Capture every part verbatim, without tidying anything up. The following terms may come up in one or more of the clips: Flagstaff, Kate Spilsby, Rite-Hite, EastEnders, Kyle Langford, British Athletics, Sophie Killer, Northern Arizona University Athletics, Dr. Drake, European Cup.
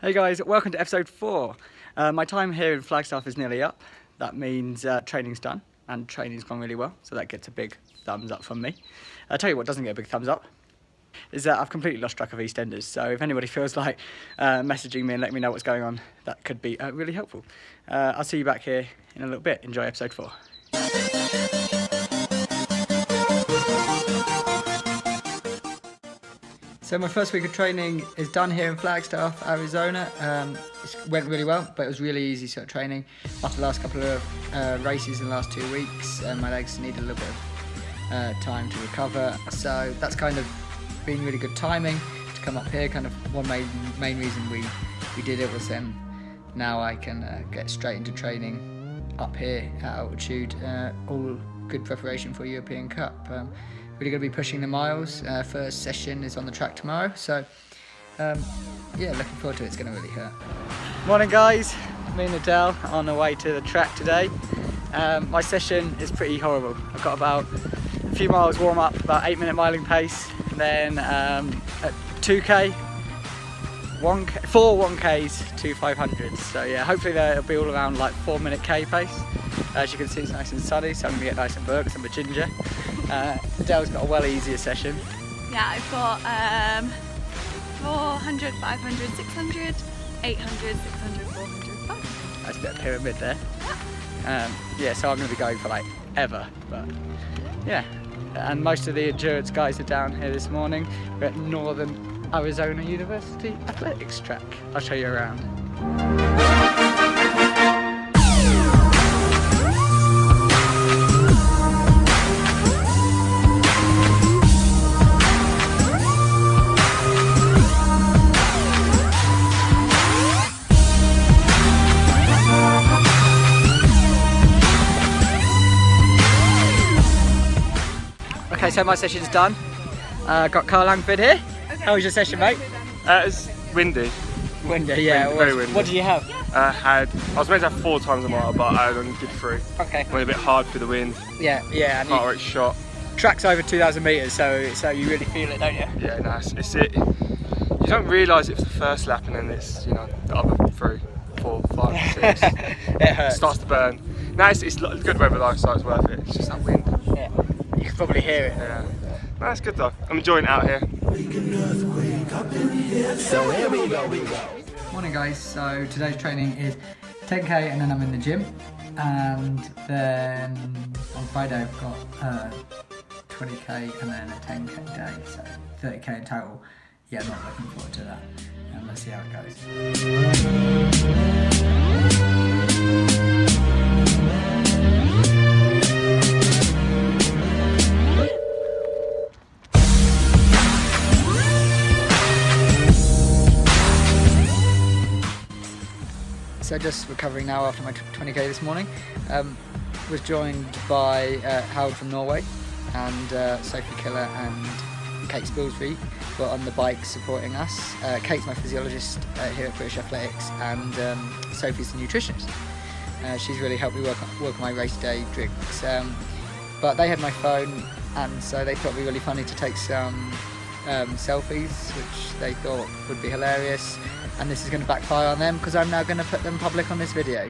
Hey guys, welcome to episode four. Uh, my time here in Flagstaff is nearly up. That means uh, training's done and training's gone really well, so that gets a big thumbs up from me. I'll tell you what doesn't get a big thumbs up is that I've completely lost track of EastEnders, so if anybody feels like uh, messaging me and letting me know what's going on, that could be uh, really helpful. Uh, I'll see you back here in a little bit. Enjoy episode four. So my first week of training is done here in Flagstaff, Arizona. Um, it went really well, but it was really easy sort of training. After the last couple of uh, races in the last two weeks, uh, my legs needed a little bit of uh, time to recover. So that's kind of been really good timing to come up here. Kind of one main, main reason we, we did it was then now I can uh, get straight into training up here at altitude. Uh, all good preparation for European Cup. Um, Really going to be pushing the miles. Uh, first session is on the track tomorrow, so um, yeah, looking forward to it. It's going to really hurt. Morning guys, me and Adele on the way to the track today. Um, my session is pretty horrible. I've got about a few miles warm up, about eight minute miling pace, and then um, at two K, one K, four one Ks to five hundreds. So yeah, hopefully it'll be all around like four minute K pace. As you can see, it's nice and sunny, so I'm going to get nice and burnt, some ginger. Uh, Adele's got a well easier session. Yeah, I've got um, four hundred, five hundred, six hundred, eight hundred, six hundred, four hundred, five hundred. That's a bit of pyramid there. Yeah. Um, yeah, so I'm going to be going for like ever, but yeah. And most of the endurance guys are down here this morning. We're at Northern Arizona University Athletics track. I'll show you around. Okay, so my session's done. Uh, got Kyle Langford here. Okay. How was your session, mate? Uh, it was windy. Windy, yeah. Wind, it was. Very windy. What did you have? I had. I was meant to have four times a mile, but I only did three. Okay. Went a bit hard for the wind. Yeah, yeah. And you, shot. Track's over two thousand meters, so so you really feel it, don't you? Yeah, nice. It's it. You don't realise it's the first lap, and then it's you know the other three, four, five, six. It hurts. It starts to burn. Now it's, it's good weather though, so it's worth it. It's just that wind. Yeah. You can probably hear it. Yeah. That's good though. I'm enjoying it out here. So here we go, we go. Morning guys, so today's training is ten K and then I'm in the gym. And then on Friday I've got uh, twenty K and then a ten K day, so thirty K in total. Yeah, I'm not looking forward to that. And let's see how it goes. So just recovering now after my twenty K this morning. Um, was joined by uh, Howard from Norway and uh, Sophie Killer and Kate Spilsby were on the bike supporting us. Uh, Kate's my physiologist uh, here at British Athletics and um, Sophie's the nutritionist. Uh, she's really helped me work on, work on my race day drinks. Um, but they had my phone and so they thought it would be really funny to take some um, selfies, which they thought would be hilarious. And this is going to backfire on them because I'm now going to put them public on this video.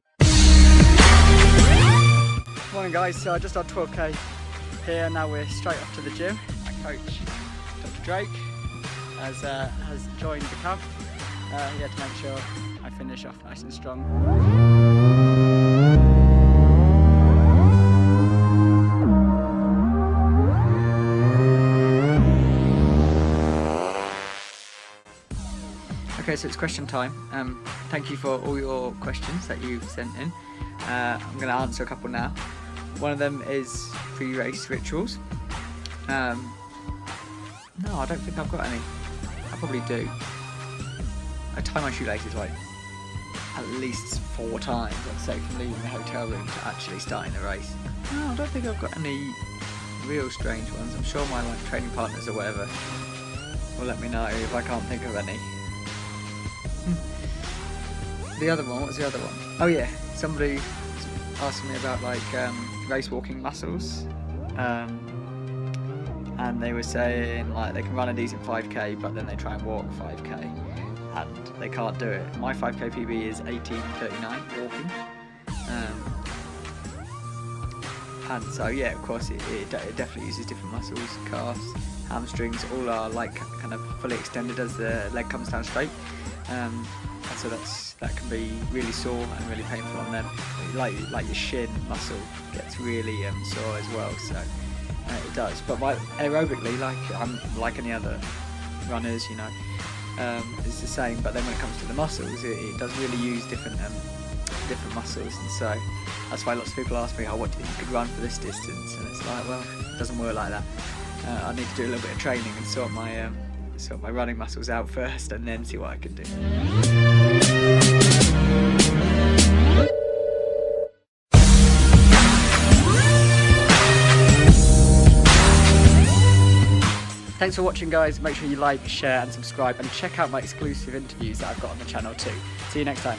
Morning guys, so I just did twelve K here, now we're straight off to the gym. My coach, Doctor Drake, has, uh, has joined the camp. Uh, he had to make sure I finish off nice and strong. Okay, so it's question time. Um, thank you for all your questions that you've sent in. Uh, I'm going to answer a couple now. One of them is pre-race rituals. Um, no, I don't think I've got any. I probably do. I tie my shoelaces like at least four times, I'd say, from leaving the hotel room to actually starting the race. No, I don't think I've got any real strange ones. I'm sure my like training partners or whatever will let me know if I can't think of any. The other one, what was the other one? Oh yeah, somebody asked me about like um, race walking muscles um, and they were saying like they can run a decent five K but then they try and walk five K and they can't do it. My five K P B is eighteen thirty-nine walking. Um, And so yeah, of course it, it, it definitely uses different muscles, calves, hamstrings, all are like kind of fully extended as the leg comes down straight. Um, and so that's, that can be really sore and really painful on them. Like, like your shin muscle gets really um, sore as well, so uh, it does. But my, aerobically, like I'm like any other runners, you know, um, it's the same. But then when it comes to the muscles, it, it does really use different um, different muscles, and so that's why lots of people ask me, oh, what do you think you could run for this distance? And it's like, well, it doesn't work like that. Uh, I need to do a little bit of training and sort my um, sort my running muscles out first, and then see what I can do. Thanks for watching, guys. Make sure you like, share, and subscribe, and check out my exclusive interviews that I've got on the channel too. See you next time.